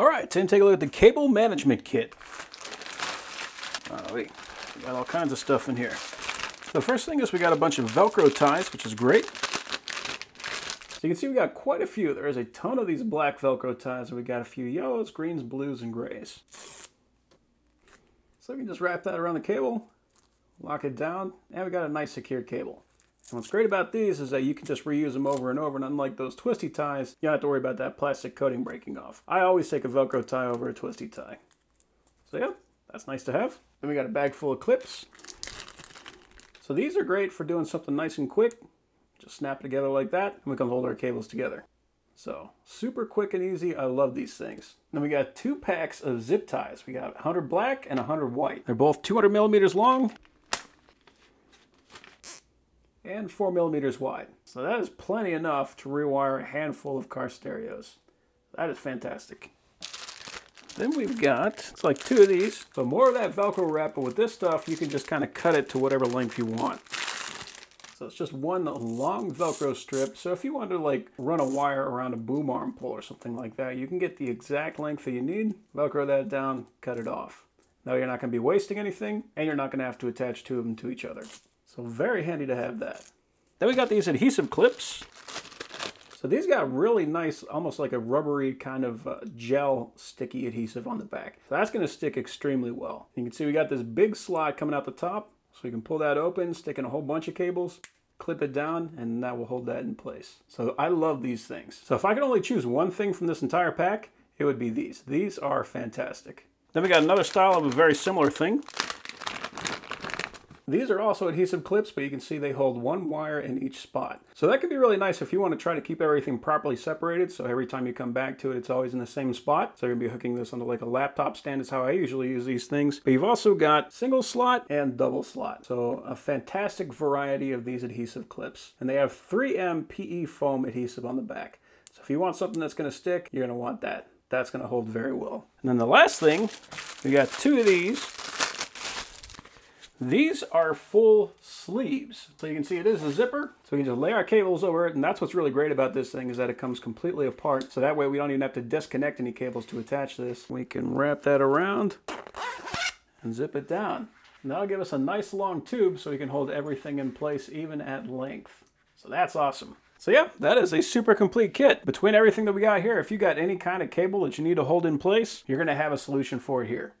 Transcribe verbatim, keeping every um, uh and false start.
All right, then take a look at the cable management kit. Oh, wait, we got all kinds of stuff in here. The first thing is we got a bunch of Velcro ties, which is great. So you can see we got quite a few. There is a ton of these black Velcro ties, and we got a few yellows, greens, blues, and grays. So we can just wrap that around the cable, lock it down, and we got a nice secure cable. And what's great about these is that you can just reuse them over and over, and unlike those twisty ties, you don't have to worry about that plastic coating breaking off. I always take a Velcro tie over a twisty tie. So yeah, that's nice to have. Then we got a bag full of clips. So these are great for doing something nice and quick. Just snap it together like that, and we can hold our cables together. So super quick and easy. I love these things. Then we got two packs of zip ties. We got one hundred black and one hundred white. They're both two hundred millimeters long and four millimeters wide. So that is plenty enough to rewire a handful of car stereos. That is fantastic. Then we've got, it's like two of these, so more of that Velcro wrap, but with this stuff, you can just kind of cut it to whatever length you want. So it's just one long Velcro strip. So if you want to like run a wire around a boom arm pole or something like that, you can get the exact length that you need, Velcro that down, cut it off. Now you're not gonna be wasting anything, and you're not gonna have to attach two of them to each other. So very handy to have that. Then we got these adhesive clips. So these got really nice, almost like a rubbery kind of uh, gel sticky adhesive on the back. So that's gonna stick extremely well. You can see we got this big slot coming out the top, so you can pull that open, stick in a whole bunch of cables, clip it down, and that will hold that in place. So I love these things. So if I could only choose one thing from this entire pack, it would be these. These are fantastic. Then we got another style of a very similar thing. These are also adhesive clips, but you can see they hold one wire in each spot. So that could be really nice if you want to try to keep everything properly separated, so every time you come back to it, it's always in the same spot. So you're going to be hooking this onto like a laptop stand is how I usually use these things. But you've also got single slot and double slot. So a fantastic variety of these adhesive clips. And they have three M P E foam adhesive on the back. So if you want something that's going to stick, you're going to want that. That's going to hold very well. And then the last thing, we got two of these. These are full sleeves. So you can see it is a zipper, so we can just lay our cables over it, and that's what's really great about this thing is that it comes completely apart. So that way we don't even have to disconnect any cables to attach this. We can wrap that around and zip it down. And that'll give us a nice long tube so we can hold everything in place even at length. So that's awesome. So yeah, that is a super complete kit. Between everything that we got here, if you got any kind of cable that you need to hold in place, you're gonna have a solution for it here.